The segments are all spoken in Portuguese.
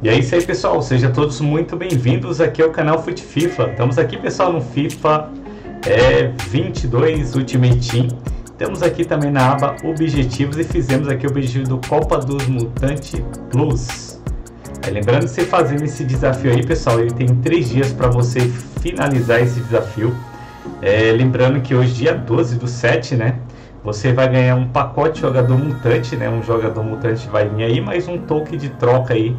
E é isso aí, pessoal, sejam todos muito bem-vindos aqui ao canal Fute FIFA. Estamos aqui, pessoal, no FIFA 22 Ultimate Team. Estamos aqui também na aba Objetivos e fizemos aqui o objetivo do Copa dos Mutantes Plus. Lembrando que você fazendo esse desafio aí, pessoal, ele tem 3 dias para você finalizar esse desafio. Lembrando que hoje, dia 12/7, né? Você vai ganhar um pacote jogador mutante, né? Um jogador mutante vai vir aí, mais um token de troca aí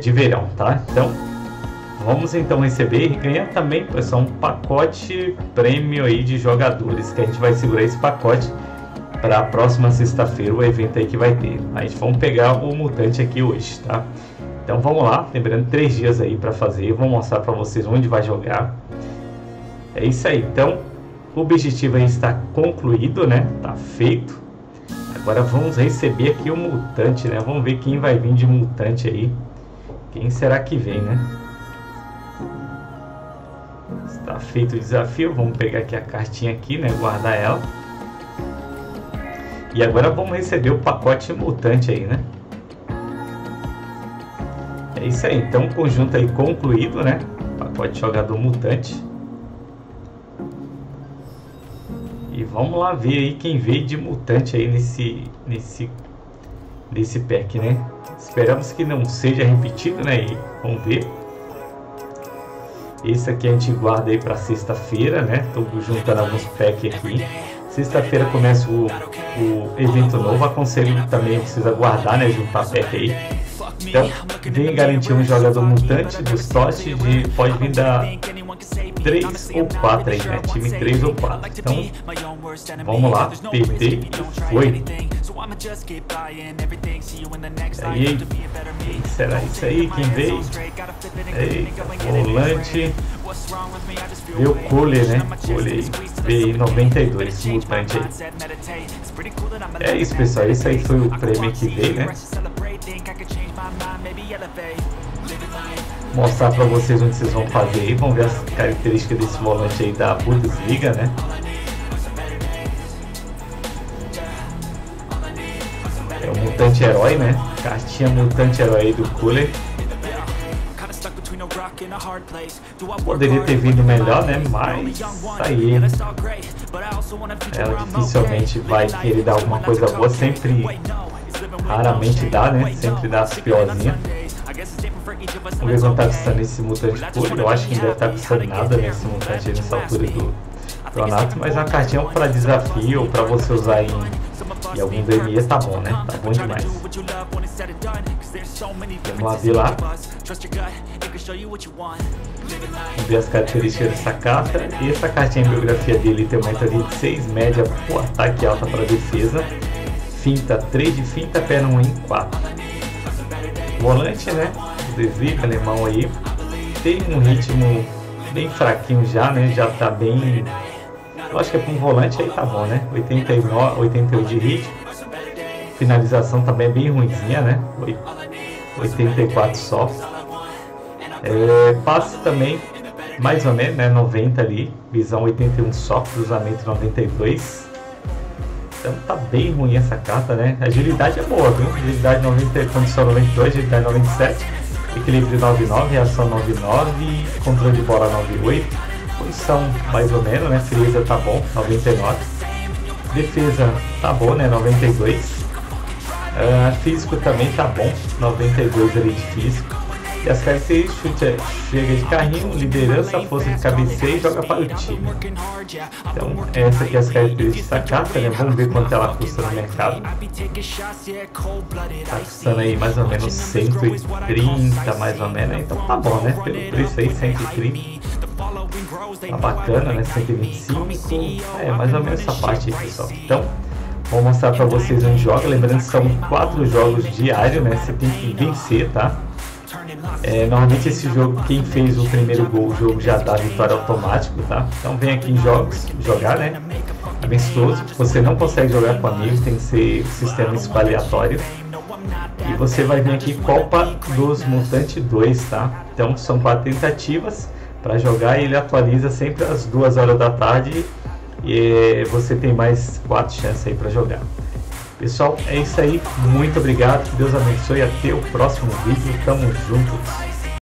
de verão, tá? Então, vamos então receber e ganhar também, pessoal, um pacote prêmio aí de jogadores, que a gente vai segurar esse pacote para a próxima sexta-feira, o evento aí que vai ter. A gente vamos pegar o mutante aqui hoje, tá? Então, vamos lá, lembrando, 3 dias aí para fazer. Eu vou mostrar para vocês onde vai jogar. É isso aí, então. O objetivo aí está concluído, né? Tá feito. Agora vamos receber aqui o mutante, né? Vamos ver quem vai vir de mutante aí. Quem será que vem, né? Está feito o desafio. Vamos pegar aqui a cartinha aqui, né? Guardar ela. E agora vamos receber o pacote mutante aí, né? É isso aí. Então, conjunto aí concluído, né? Pacote jogador mutante. E vamos lá ver aí quem veio de mutante aí nesse pack, né? Esperamos que não seja repetido, né? E vamos ver. Esse aqui a gente guarda aí para sexta-feira, né? Estou juntando alguns packs aqui. Sexta-feira começa o evento novo. Aconselho também vocês a guardar, né? Juntar pack aí. Então, vem garantir um jogador mutante dos TOTS de pode vir da 3 ou 4 aí, né? Time 3 ou 4. Então, vamos lá. PT foi. Aí, quem será isso aí? Quem veio? Eita, volante. Veio o Cole, né? Cole B92, mutante aí. É isso, pessoal. Esse aí foi o prêmio que veio, né? Mostrar para vocês onde vocês vão fazer aí. Vamos ver as características desse volante aí da Bundesliga, né? É o Mutante Herói, né? Cartinha Mutante Herói aí do Cooler. Poderia ter vindo melhor, né? Mas aí ela dificilmente vai querer dar alguma coisa boa. Sempre, raramente dá, né? Sempre dá as piorzinhas. Vamos ver se não tá precisando esse mutante puro. Eu acho que não deve estar precisando nada nesse mutante aí nessa altura do campeonato. Mas uma cartinha para desafio, para você usar em algum DME, tá bom, né? Tá bom demais. Vamos abrir lá. Vamos ver as características dessa carta. E essa cartinha, a biografia dele tem 1,26 m, média por ataque alta para defesa. Finta 3 de finta, perna 1 em 4. Volante, né? Desliga alemão aí. Tem um ritmo bem fraquinho já, né? Já tá bem. Eu acho que é para um volante aí, tá bom, né? 89, 88 de ritmo. Finalização também é bem ruimzinha, né? 84 só. Passe também, mais ou menos, né? 90 ali. Visão 81 só. Cruzamento 92. Então tá bem ruim essa carta, né? Agilidade é boa, viu? Agilidade 90, condição 92, agilidade 97, equilíbrio 99, reação 99, controle de bola 98, posição mais ou menos, né? Frieza tá bom, 99, defesa tá bom, né? 92, físico também tá bom, 92 ali de físico. E as características, chute, chega de carrinho, liderança, força de cabeceio e joga para o time. Então, essa aqui é as características da carta, né? Vamos ver quanto ela custa no mercado. Tá custando aí mais ou menos 130, mais ou menos. Então tá bom, né? Pelo preço aí, 130. Tá bacana, né? 125. É, mais ou menos essa parte aí, pessoal. Então, vou mostrar para vocês onde joga. Lembrando que são 4 jogos diários, né? Você tem que vencer, tá? Normalmente esse jogo, quem fez o primeiro gol, o jogo já dá vitória automática, tá? Então vem aqui em jogos, jogar, né? Amistoso, você não consegue jogar com amigos, tem que ser um sistema espalhatório. E você vai vir aqui Copa dos Mutantes 2, tá? Então são 4 tentativas para jogar e ele atualiza sempre às 2 horas da tarde. E você tem mais 4 chances aí para jogar. Pessoal, é isso aí. Muito obrigado. Que Deus abençoe. Até o próximo vídeo. Tamo juntos.